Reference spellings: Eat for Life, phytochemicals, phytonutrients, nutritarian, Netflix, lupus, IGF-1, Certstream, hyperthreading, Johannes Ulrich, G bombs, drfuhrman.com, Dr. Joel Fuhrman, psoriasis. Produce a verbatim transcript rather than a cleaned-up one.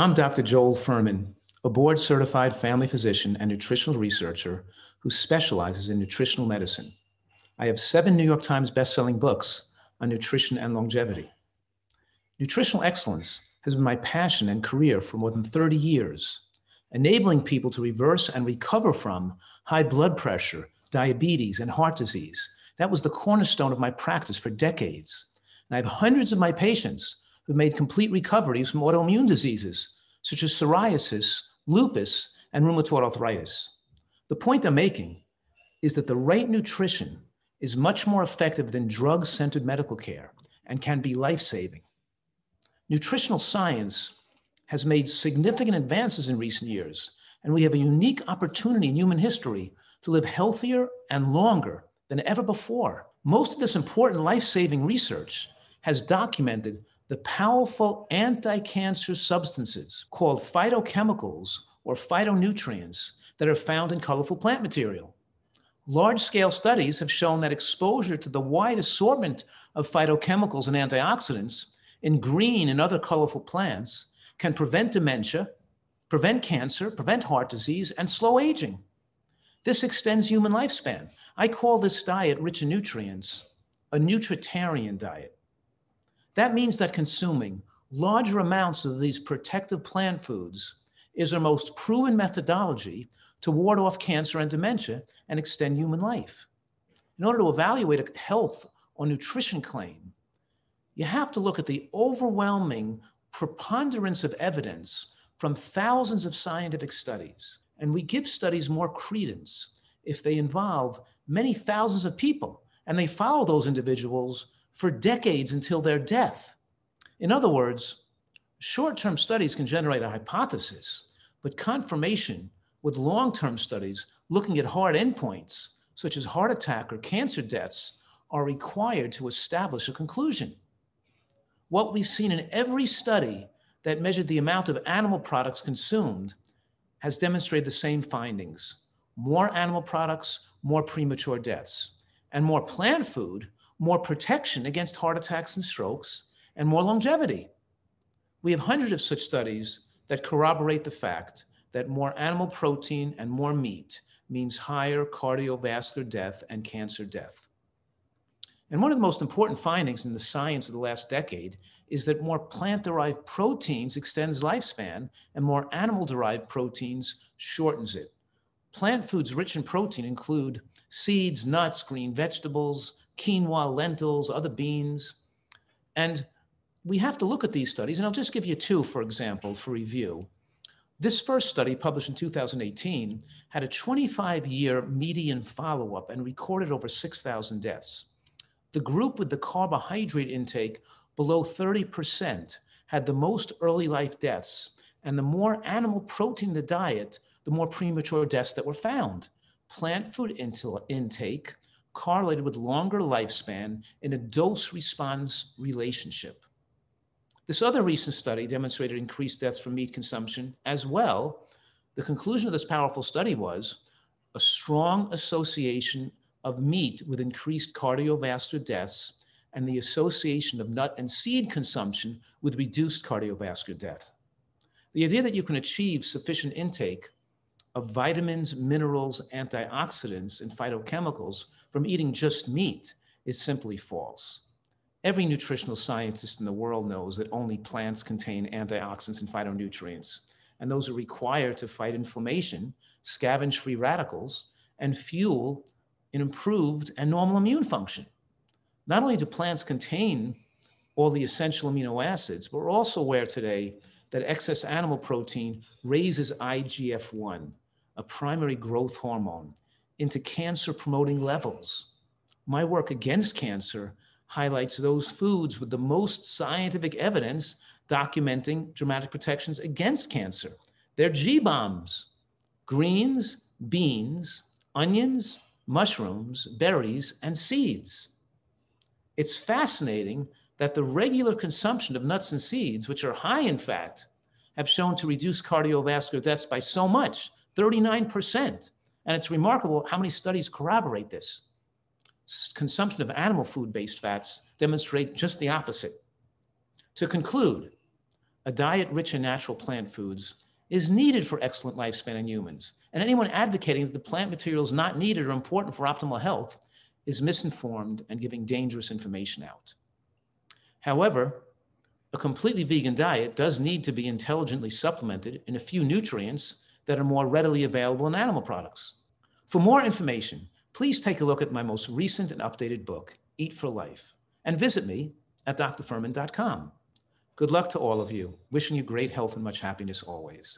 I'm Doctor Joel Fuhrman, a board-certified family physician and nutritional researcher who specializes in nutritional medicine. I have seven New York Times best-selling books on nutrition and longevity. Nutritional excellence has been my passion and career for more than thirty years, enabling people to reverse and recover from high blood pressure, diabetes, and heart disease. That was the cornerstone of my practice for decades. And I have hundreds of my patients who've made complete recoveries from autoimmune diseases, such as psoriasis, lupus, and rheumatoid arthritis. The point I'm making is that the right nutrition is much more effective than drug-centered medical care and can be life-saving. Nutritional science has made significant advances in recent years, and we have a unique opportunity in human history to live healthier and longer than ever before. Most of this important life-saving research has documented the powerful anti-cancer substances called phytochemicals or phytonutrients that are found in colorful plant material. Large-scale studies have shown that exposure to the wide assortment of phytochemicals and antioxidants in green and other colorful plants can prevent dementia, prevent cancer, prevent heart disease, and slow aging. This extends human lifespan. I call this diet rich in nutrients a nutritarian diet. That means that consuming larger amounts of these protective plant foods is our most proven methodology to ward off cancer and dementia and extend human life. In order to evaluate a health or nutrition claim, you have to look at the overwhelming preponderance of evidence from thousands of scientific studies. And we give studies more credence if they involve many thousands of people and they follow those individuals for decades until their death. In other words, short-term studies can generate a hypothesis, but confirmation with long-term studies looking at hard endpoints, such as heart attack or cancer deaths, are required to establish a conclusion. What we've seen in every study that measured the amount of animal products consumed has demonstrated the same findings: more animal products, more premature deaths, and more plant food, more protection against heart attacks and strokes, and more longevity. We have hundreds of such studies that corroborate the fact that more animal protein and more meat means higher cardiovascular death and cancer death. And one of the most important findings in the science of the last decade is that more plant-derived proteins extends lifespan and more animal-derived proteins shortens it. Plant foods rich in protein include seeds, nuts, green vegetables, quinoa, lentils, other beans. And we have to look at these studies, and I'll just give you two, for example, for review. This first study, published in two thousand eighteen, had a twenty-five year median follow-up and recorded over six thousand deaths. The group with the carbohydrate intake below thirty percent had the most early life deaths, and the more animal protein in the diet, the more premature deaths that were found. Plant food intake correlated with longer lifespan in a dose-response relationship. This other recent study demonstrated increased deaths from meat consumption as well. The conclusion of this powerful study was a strong association of meat with increased cardiovascular deaths and the association of nut and seed consumption with reduced cardiovascular death. The idea that you can achieve sufficient intake of vitamins, minerals, antioxidants, and phytochemicals from eating just meat is simply false. Every nutritional scientist in the world knows that only plants contain antioxidants and phytonutrients, and those are required to fight inflammation, scavenge free radicals, and fuel an improved and normal immune function. Not only do plants contain all the essential amino acids, but we're also aware today that excess animal protein raises I G F one, a primary growth hormone, into cancer-promoting levels. My work against cancer highlights those foods with the most scientific evidence documenting dramatic protections against cancer. They're G bombs, greens, beans, onions, mushrooms, berries, and seeds. It's fascinating that the regular consumption of nuts and seeds, which are high in fat, have shown to reduce cardiovascular deaths by so much, thirty-nine percent. And it's remarkable how many studies corroborate this. Consumption of animal food-based fats demonstrate just the opposite. To conclude, a diet rich in natural plant foods, is needed for excellent lifespan in humans. And anyone advocating that the plant material is not needed or important for optimal health is misinformed and giving dangerous information out. However, a completely vegan diet does need to be intelligently supplemented in a few nutrients that are more readily available in animal products. For more information, please take a look at my most recent and updated book, Eat for Life, and visit me at d r fuhrman dot com. Good luck to all of you. Wishing you great health and much happiness always.